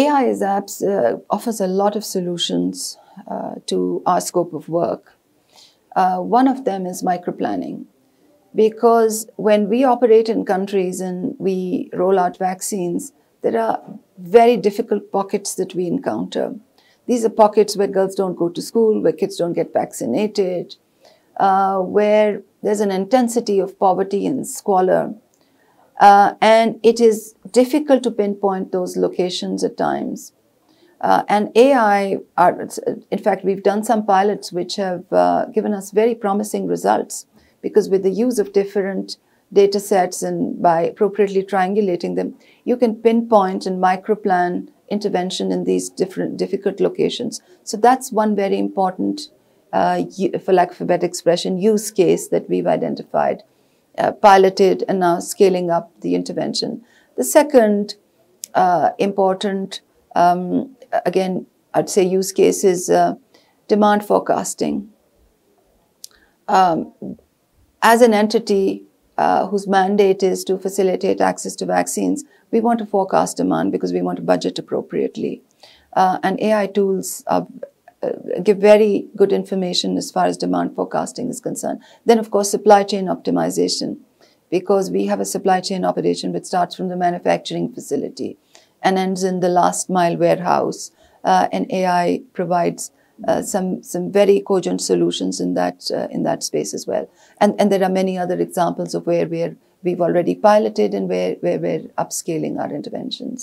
AI is apps offers a lot of solutions to our scope of work. One of them is microplanning, because when we operate in countries and we roll out vaccines, there are very difficult pockets that we encounter. These are pockets where girls don't go to school, where kids don't get vaccinated, where there's an intensity of poverty and squalor. And it is difficult to pinpoint those locations at times. And AI, in fact, we've done some pilots which have given us very promising results, because with the use of different data sets and by appropriately triangulating them, you can pinpoint and microplan intervention in these different difficult locations. So that's one very important, for lack of a better expression, use case that we've identified, piloted, and now scaling up the intervention. The second important, again, I'd say use case is demand forecasting. As an entity whose mandate is to facilitate access to vaccines, we want to forecast demand because we want to budget appropriately. And AI tools give very good information as far as demand forecasting is concerned. Then, of course, supply chain optimization, because we have a supply chain operation which starts from the manufacturing facility and ends in the last mile warehouse. And AI provides some very cogent solutions in that space as well, and there are many other examples of where we've already piloted and where we're upscaling our interventions.